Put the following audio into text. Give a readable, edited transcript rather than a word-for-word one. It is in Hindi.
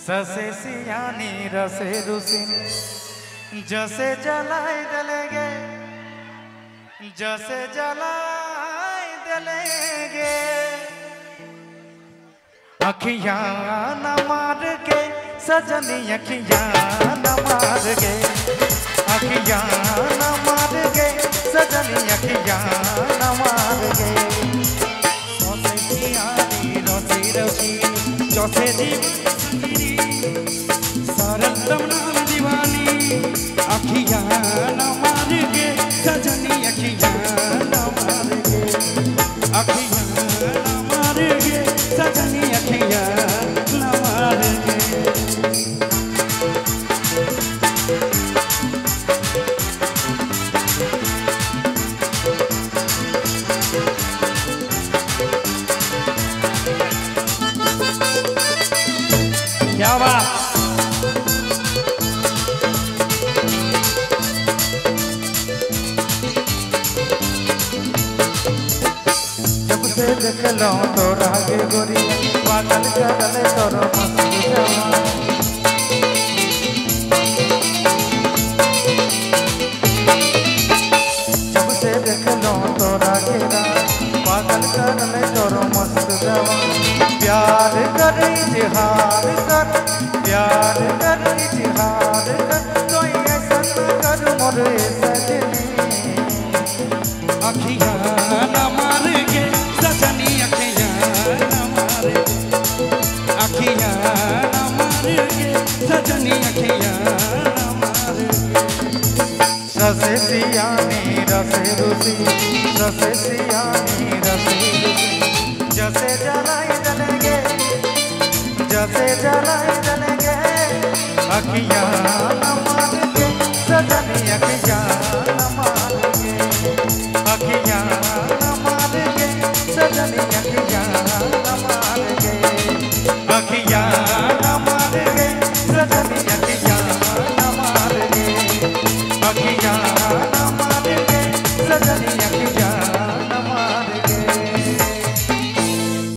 ससे सियानी रसे रुसिनी जसे जलाए दलेगे जसे जलाए दलेगे अखियां न मार के सजनी अखियां न मार के अखियां न मार के सजनी अखियां न मार के ससे सियानी रसे रुसिनी जसे जी सरतम नाम दीवानी अखियां न मार के सजनी अखियां न मार के अखियां न मार के सजनी अखियां न मार के क्या बात देख लो तोरा के गोरी बादल करल तोरा मस्ती जमा जब से देख लो तोरा के बादल करल तोरा मस्ती जमा प्यार कर इजहार कर प्यार कर इजहार कर कोई ऐसा कर मोर सजनी अखियां न मार के सजनी अखियां न मार अखियां न मार के सजनी अखियां न मार ससे सियानी रसे रुसी ससे सियानी रसे रुसी जसे जलाए जलेंगे जसे जलाए जलेंगे अखियां न मार के सजनी अखियां न मार के अखियां न मार के सजनी अखियां न मार के अखियां न मार के सजनी अखियां न मार के अखियां न मार के सजनी।